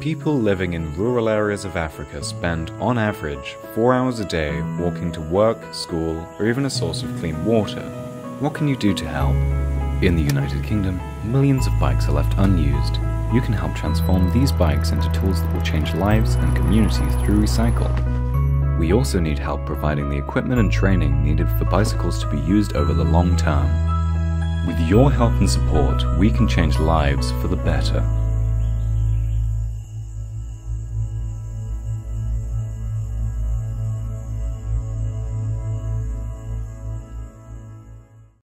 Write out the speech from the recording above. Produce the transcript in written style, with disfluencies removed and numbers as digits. People living in rural areas of Africa spend, on average, 4 hours a day walking to work, school, or even a source of clean water. What can you do to help? In the United Kingdom, millions of bikes are left unused. You can help transform these bikes into tools that will change lives and communities through Recycle. We also need help providing the equipment and training needed for bicycles to be used over the long term. With your help and support, we can change lives for the better.